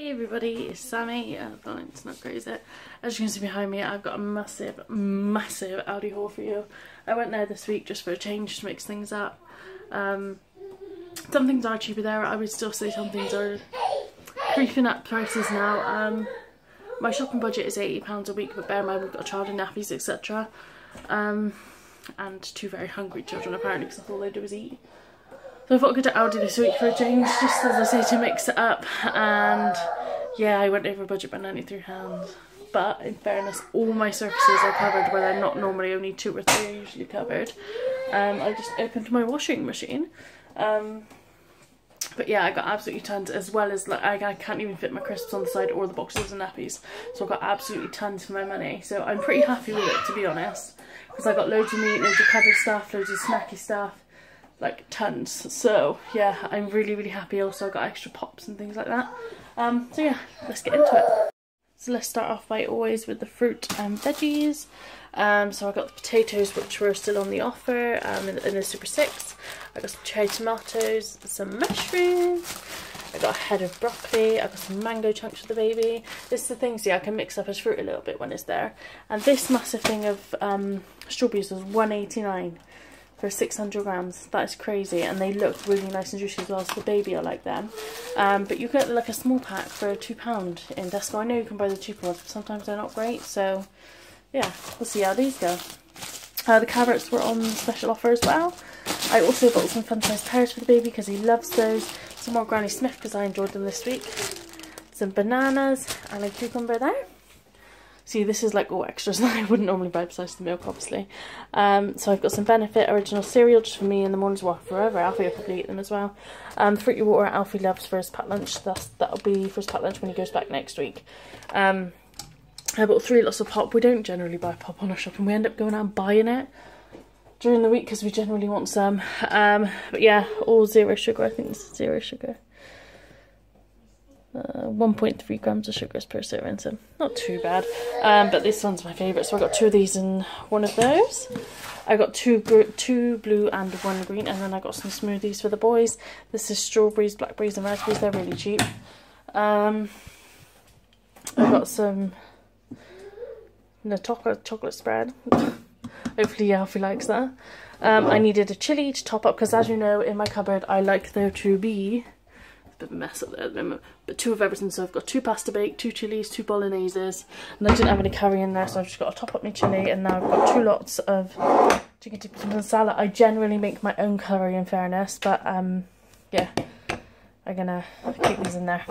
Hey everybody, it's Sammy. The line's not great, is it? As you can see behind me, I've got a massive ALDI haul for you. I went there this week just for a change, just to mix things up. Some things are cheaper there. I would still say some things are creeping up prices now. My shopping budget is £80 a week, but bear in mind we've got a child in nappies, etc. And two very hungry children apparently, because that's all they do is eat. So I thought I'd go to ALDI this week for a change, just as I say, to mix it up. And yeah, I went over budget by £93. But in fairness, all my surfaces are covered where they're not normally, only two or three are usually covered. I just opened my washing machine. But yeah, I got absolutely tons, as well as like I can't even fit my crisps on the side or the boxes and nappies. So I got absolutely tons for my money. So I'm pretty happy with it, to be honest. Because I got loads of meat, loads of covered stuff, loads of snacky stuff. Like tons. So yeah, I'm really happy. Also I got extra pops and things like that. So yeah, let's get into it. So let's start off by always with the fruit and veggies. So I got the potatoes, which were still on the offer in the Super 6. I got some cherry tomatoes, some mushrooms. I got a head of broccoli. I got some mango chunks for the baby. This is the thing, see, I can mix up as fruit a little bit when it's there. And this massive thing of strawberries was £1.89. for 600 grams, that is crazy, and they look really nice and juicy as well, so the baby, I like them. But you get like a small pack for £2 in Tesco. I know you can buy the cheaper ones, but sometimes they're not great, so yeah, we'll see how these go. The carrots were on special offer as well. I also bought some fun sized pears for the baby because he loves those. Some more Granny Smith because I enjoyed them this week. Some bananas and a cucumber there. See, this is like all extras that I wouldn't normally buy besides the milk, obviously. So I've got some Benefit Original Cereal just for me in the mornings, well, forever. Alfie will probably eat them as well. Fruity water Alfie loves for his packed lunch. That'll be for his packed lunch when he goes back next week. I bought 3 lots of pop. We don't generally buy pop on our shopping. We end up going out and buying it during the week because we generally want some. But yeah, all zero sugar. I think this is zero sugar. 1.3 grams of sugars per serving, so not too bad. But this one's my favourite, so I got 2 of these and 1 of those. I got two blue and 1 green, and then I got some smoothies for the boys. This is strawberries, blackberries and raspberries. They're really cheap. I got some chocolate spread. Hopefully Alfie likes that. I needed a chilli to top up because, as you know, in my cupboard I like there to be bit of a mess up there at the moment, but 2 of everything. So I've got 2 pasta bake, 2 chilies, 2 bologneses, and I didn't have any curry in there, so I've just got to top up my chili. And now I've got 2 lots of chicken tips and salad. I generally make my own curry, in fairness, but yeah, I'm gonna keep these in there.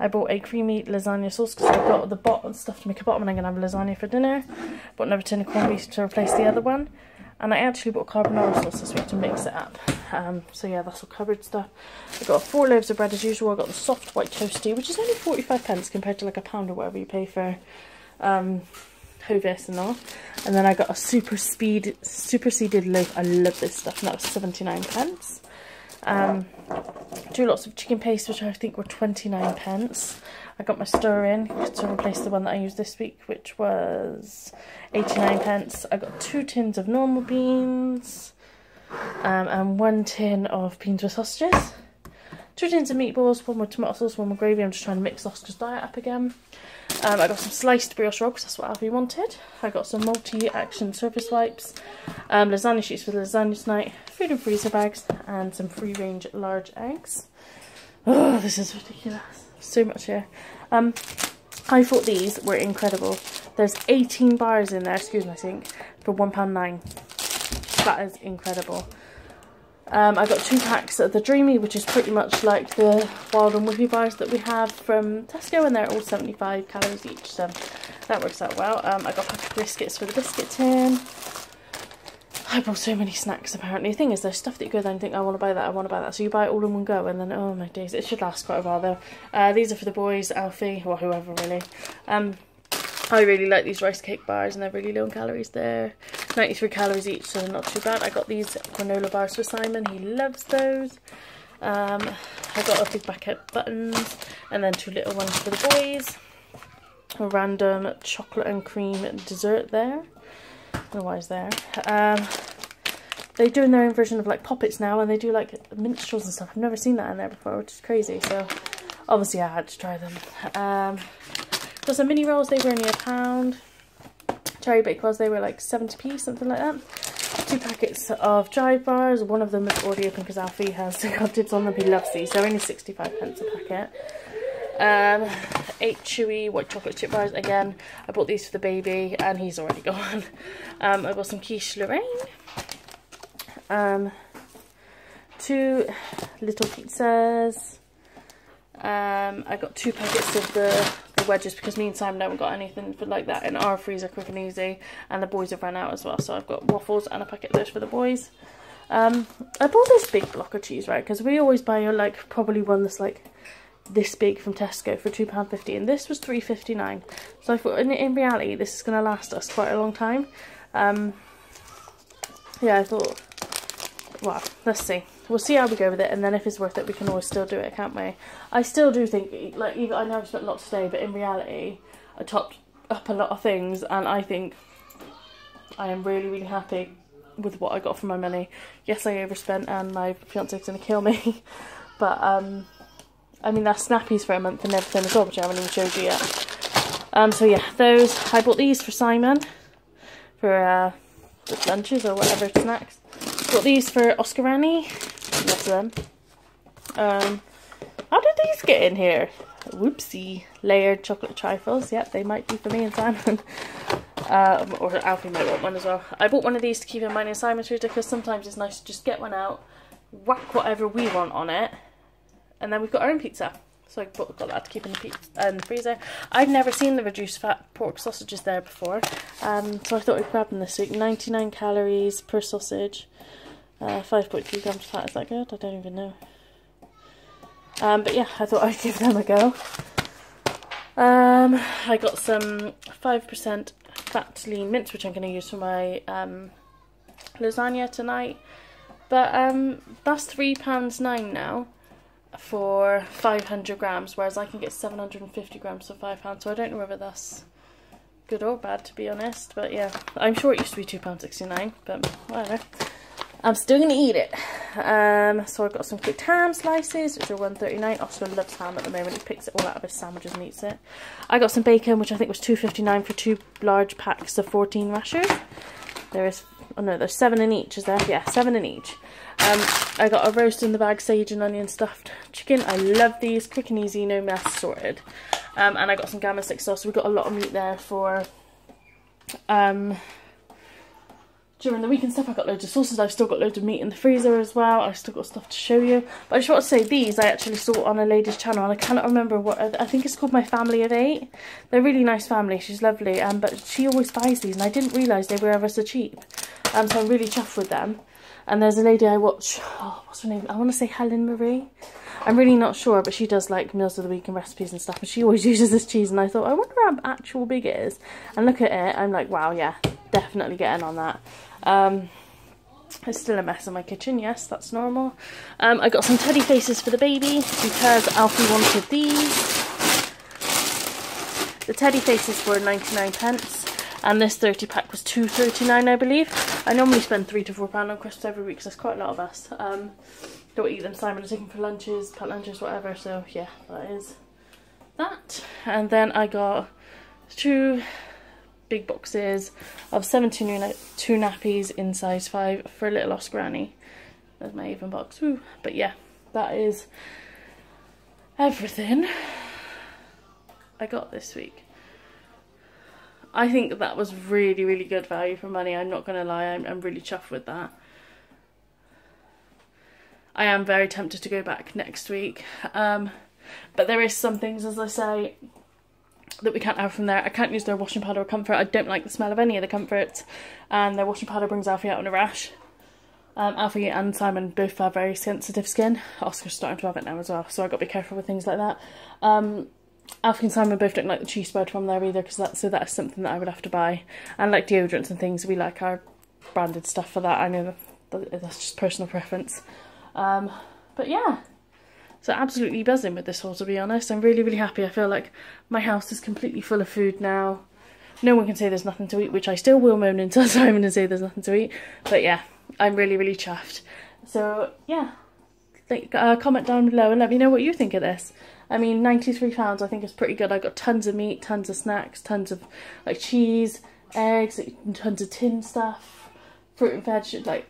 I bought a creamy lasagna sauce because I've got the bottom stuff to make a bottom, and I'm gonna have lasagna for dinner. Bought another tin of corned beef to replace the other one. And I actually bought carbonara sauce this week to mix it up. So yeah, that's all cupboard stuff. I got 4 loaves of bread as usual. I got the soft white toasty, which is only 45p compared to like a pound or whatever you pay for Hovis and all. And then I got a superseded loaf. I love this stuff, and that was 79p. 2 lots of chicken paste, which I think were 29p. I got my stir in to replace the one that I used this week, which was 89p. I got 2 tins of normal beans, and 1 tin of beans with sausages, 2 tins of meatballs, 1 with tomato sauce, 1 with gravy. I'm just trying to mix Oscar's diet up again. I got some sliced brioche roll because that's what Alfie wanted. I got some multi-action surface wipes, lasagna sheets for the lasagna tonight, food and freezer bags, and some free-range large eggs. Oh, this is ridiculous. So much here. I thought these were incredible. There's 18 bars in there, excuse me, I think, for £1.09. That is incredible. I got 2 packs of the Dreamy, which is pretty much like the Wild and Whippy bars that we have from Tesco, and they're all 75 calories each, so that works out well. I got a pack of biscuits for the biscuit tin. I bought so many snacks, apparently. The thing is, there's stuff that you go there and think, I want to buy that, I want to buy that, so you buy it all in one go, and then, oh my days, it should last quite a while though. These are for the boys, Alfie, or whoever really. I really like these rice cake bars, and they're really low in calories. They're 93 calories each, so they're not too bad. I got these granola bars for Simon, he loves those. I got a big bucket buttons, and then 2 little ones for the boys. A random chocolate and cream dessert there. I don't know why it's there. They're doing their own version of like poppets now, and they do like minstrels and stuff. I've never seen that in there before, which is crazy, so obviously I had to try them. For some mini rolls, they were only £1. Cherry baked rolls, they were like 70p, something like that. 2 packets of dry bars. One of them is already open because Alfie has got dibs on them. He loves these. They're only 65p a packet. 8 chewy white chocolate chip bars. Again, I bought these for the baby and he's already gone. I got some quiche Lorraine. 2 little pizzas. I got 2 packets of the wedges because me and Simon haven't got anything like that in our freezer quick and easy, and the boys have run out as well, so I've got waffles and a packet of those for the boys. I bought this big block of cheese, right, because we always buy like probably one that's like this big from Tesco for £2.50, and this was £3.59, so I thought in reality this is going to last us quite a long time. Yeah, I thought, well, let's see. We'll see how we go with it, and then if it's worth it, we can always still do it, can't we? I still do think, like, even I know I've spent a lot today, but in reality, I topped up a lot of things, and I think I am really, really happy with what I got for my money. Yes, I overspent, and my fiance's gonna kill me, but I mean, that's Snappies for a month and everything as well, which I haven't even showed you yet. So yeah, those I bought these for Simon for lunches or whatever, snacks. Got these for Oscar Annie. Love them. How did these get in here? Whoopsie. Layered chocolate trifles. Yep, they might be for me and Simon. Or Alfie might want one as well. I bought one of these to keep in mine and Simon's freezer because sometimes it's nice to just get one out, whack whatever we want on it, and then we've got our own pizza. So I got that to keep in the freezer. I've never seen the reduced fat pork sausages there before, so I thought we'd grab them this week. 99 calories per sausage, 5.2 grams of fat. Is that good? I don't even know. But yeah, I thought I'd give them a go. I got some 5% fat lean mince, which I'm going to use for my lasagna tonight. But that's £3.09 now for 500 grams, whereas I can get 750 grams for £5, so I don't know whether that's good or bad, to be honest. But yeah, I'm sure it used to be £2.69, but whatever. I'm still going to eat it. So I've got some cooked ham slices, which are £1.39. Oscar loves ham at the moment. He picks it all out of his sandwiches and eats it. I got some bacon, which I think was £2.59 for 2 large packs of 14 rashers. There is, oh no, there's 7 in each, is there? Yeah, 7 in each. I got a roast in the bag, sage and onion stuffed chicken. I love these, quick and easy, no mess, sorted. And I got some gammon stick sauce. We got a lot of meat there for during the week and stuff. I got loads of sauces. I've still got loads of meat in the freezer as well. I've still got stuff to show you. But I just want to say these I actually saw on a lady's channel, and I cannot remember what. I think it's called My Family of 8. They're a really nice family. She's lovely, but she always buys these, and I didn't realise they were ever so cheap. So I'm really chuffed with them. And there's a lady I watch, oh, what's her name? I want to say Helen Marie. I'm really not sure, but she does like meals of the week and recipes and stuff. And she always uses this cheese. And I thought, I wonder how actual big it is. And look at it. I'm like, wow, yeah, definitely getting on that. It's still a mess in my kitchen. Yes, that's normal. I got some teddy faces for the baby because Alfie wanted these. The teddy faces were 99p. And this 30 pack was £2.39, I believe. I normally spend £3 to £4 on crisps every week, because there's quite a lot of us. Don't eat them. Simon is taking for lunches, packed lunches, whatever. So yeah, that is that. And then I got 2 big boxes of 72 nappies in size 5 for little Oscar Annie. There's my Avon box. Woo. But yeah, that is everything I got this week. I think that was really, really good value for money. I'm not going to lie. I'm really chuffed with that. I am very tempted to go back next week. But there is some things, as I say, that we can't have from there. I can't use their washing powder or comfort. I don't like the smell of any of the comforts. And their washing powder brings Alfie out in a rash. Alfie and Simon both have very sensitive skin. Oscar's starting to have it now as well. So I've got to be careful with things like that. Alfie and Simon both don't like the cheese spread from there either, because that is something that I would have to buy. And like deodorants and things, we like our branded stuff for that. I know that's just personal preference. But yeah, so absolutely buzzing with this haul, to be honest. I'm really, really happy. I feel like my house is completely full of food now. No one can say there's nothing to eat, which I still will moan until Simon and say there's nothing to eat. But yeah, I'm really, really chuffed. So yeah, comment down below and let me know what you think of this. I mean, £93 I think is pretty good. I got tons of meat, tons of snacks, tons of like cheese, eggs, tons of tin stuff, fruit and veg. Like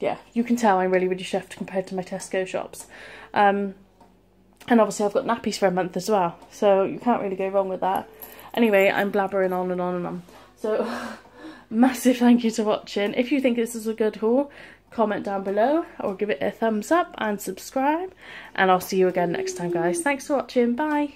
yeah, you can tell I'm really chefed compared to my Tesco shops. And obviously I've got nappies for a month as well, so you can't really go wrong with that. Anyway, I'm blabbering on and on and on. So massive thank you to watching. If you think this is a good haul, comment down below or give it a thumbs up and subscribe, and I'll see you again next time, guys. Thanks for watching. Bye.